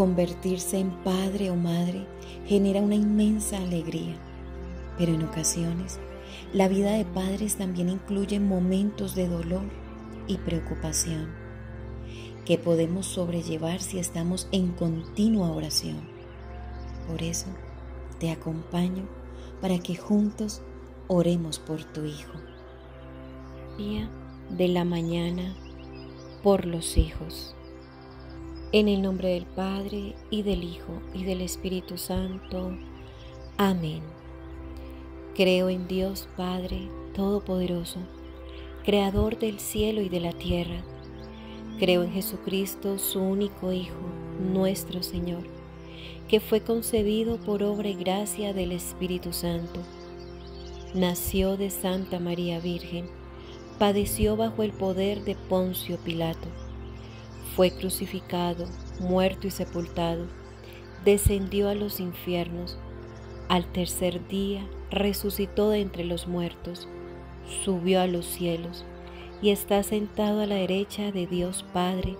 Convertirse en padre o madre genera una inmensa alegría, pero en ocasiones la vida de padres también incluye momentos de dolor y preocupación que podemos sobrellevar si estamos en continua oración. Por eso te acompaño para que juntos oremos por tu hijo. Día de la mañana por los hijos. En el nombre del Padre, y del Hijo, y del Espíritu Santo. Amén. Creo en Dios Padre Todopoderoso, Creador del cielo y de la tierra. Creo en Jesucristo, su único Hijo, nuestro Señor, que fue concebido por obra y gracia del Espíritu Santo. Nació de Santa María Virgen, padeció bajo el poder de Poncio Pilato. Fue crucificado, muerto y sepultado, descendió a los infiernos, al tercer día resucitó de entre los muertos, subió a los cielos y está sentado a la derecha de Dios Padre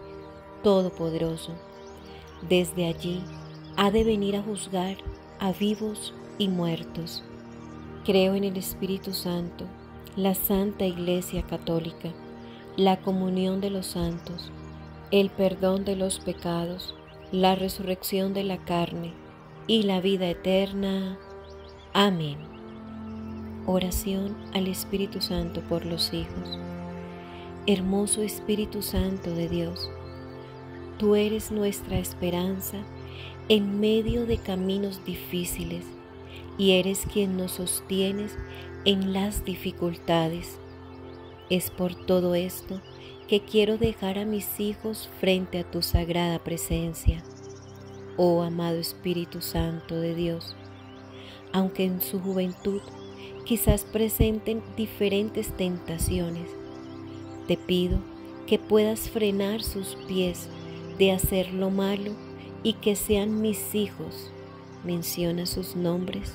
Todopoderoso. Desde allí ha de venir a juzgar a vivos y muertos. Creo en el Espíritu Santo, la Santa Iglesia Católica, la comunión de los santos, el perdón de los pecados, la resurrección de la carne y la vida eterna. Amén. Oración al Espíritu Santo por los hijos. Hermoso Espíritu Santo de Dios, tú eres nuestra esperanza en medio de caminos difíciles y eres quien nos sostienes en las dificultades. Es por todo esto que quiero dejar a mis hijos frente a tu sagrada presencia. Oh amado Espíritu Santo de Dios, aunque en su juventud quizás presenten diferentes tentaciones, te pido que puedas frenar sus pies de hacer lo malo y que sean mis hijos. Menciona sus nombres.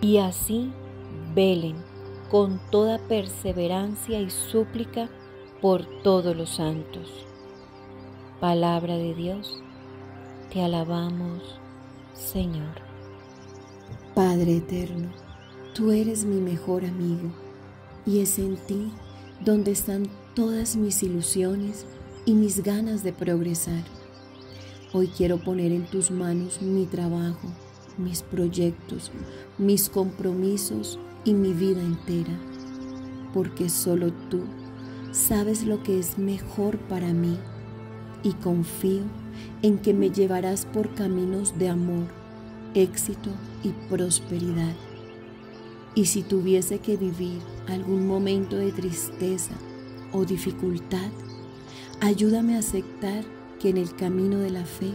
y así velen con toda perseverancia y súplica por todos los santos. Palabra de Dios, te alabamos, Señor. Padre eterno, tú eres mi mejor amigo, y es en ti donde están todas mis ilusiones y mis ganas de progresar. Hoy quiero poner en tus manos mi trabajo, mis proyectos, mis compromisos y mi vida entera, porque solo tú sabes lo que es mejor para mí, y confío en que me llevarás por caminos de amor, éxito y prosperidad. Y si tuviese que vivir algún momento de tristeza o dificultad, ayúdame a aceptar que en el camino de la fe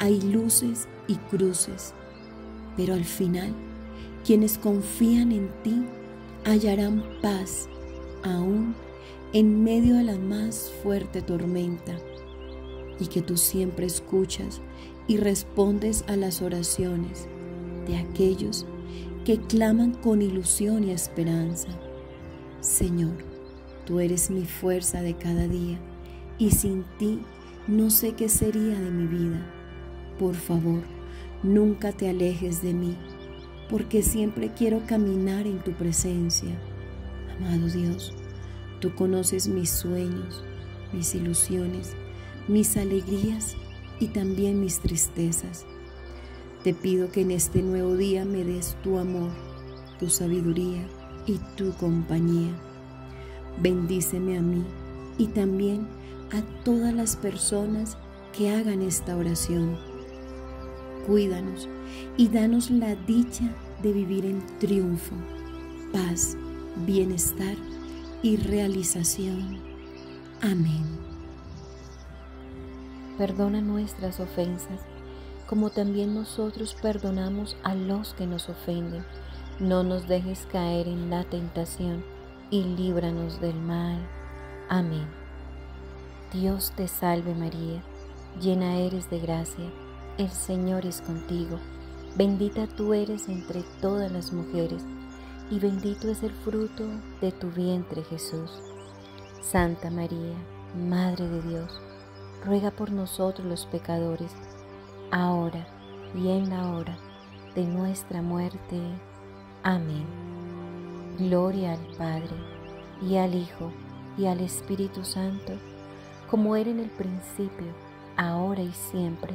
hay luces y cruces, pero al final quienes confían en ti hallarán paz aún en medio de la más fuerte tormenta, y que tú siempre escuchas y respondes a las oraciones de aquellos que claman con ilusión y esperanza. Señor, tú eres mi fuerza de cada día, y sin ti no sé qué sería de mi vida. Por favor, nunca te alejes de mí, porque siempre quiero caminar en tu presencia. Amado Dios, tú conoces mis sueños, mis ilusiones, mis alegrías y también mis tristezas. Te pido que en este nuevo día me des tu amor, tu sabiduría y tu compañía. Bendíceme a mí y también a todas las personas que hagan esta oración. Cuídanos y danos la dicha de vivir en triunfo, paz, bienestar y realización. Amén. Perdona nuestras ofensas, como también nosotros perdonamos a los que nos ofenden. No nos dejes caer en la tentación y líbranos del mal. Amén. Dios te salve María, llena eres de gracia, el Señor es contigo, bendita tú eres entre todas las mujeres, y bendito es el fruto de tu vientre Jesús. Santa María, Madre de Dios, ruega por nosotros los pecadores, ahora y en la hora de nuestra muerte. Amén. Gloria al Padre, y al Hijo, y al Espíritu Santo, como era en el principio, ahora y siempre,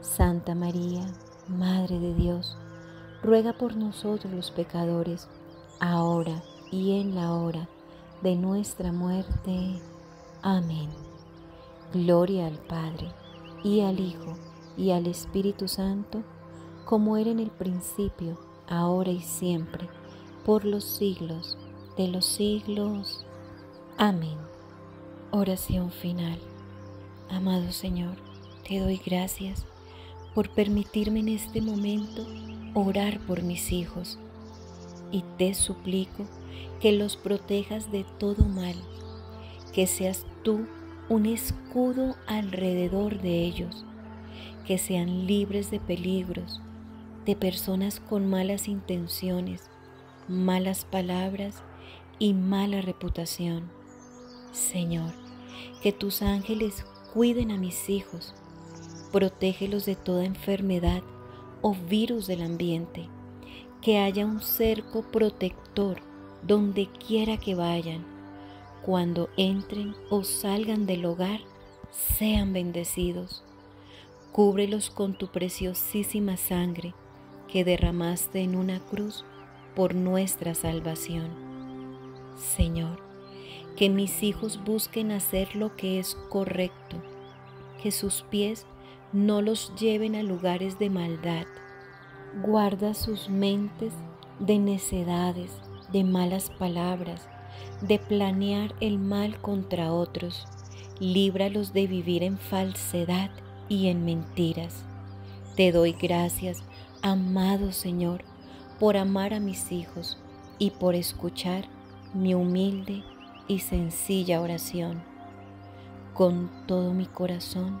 Santa María, Madre de Dios, ruega por nosotros los pecadores, ahora y en la hora de nuestra muerte. Amén. Gloria al Padre, y al Hijo, y al Espíritu Santo, como era en el principio, ahora y siempre, por los siglos de los siglos. Amén. Oración final. Amado Señor, te doy gracias por permitirme en este momento orar por mis hijos, y te suplico que los protejas de todo mal, que seas tú un escudo alrededor de ellos, que sean libres de peligros, de personas con malas intenciones, malas palabras y mala reputación. Señor, que tus ángeles cuiden a mis hijos, protégelos de toda enfermedad o virus del ambiente, que haya un cerco protector donde quiera que vayan, cuando entren o salgan del hogar, sean bendecidos. Cúbrelos con tu preciosísima sangre que derramaste en una cruz por nuestra salvación. Señor, que mis hijos busquen hacer lo que es correcto, que sus pies no los lleven a lugares de maldad. Guarda sus mentes de necedades, de malas palabras, de planear el mal contra otros. Líbralos de vivir en falsedad y en mentiras. Te doy gracias, amado Señor, por amar a mis hijos y por escuchar mi humilde y sencilla oración. Con todo mi corazón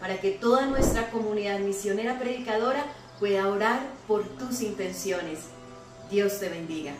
para que toda nuestra comunidad misionera predicadora pueda orar por tus intenciones. Dios te bendiga.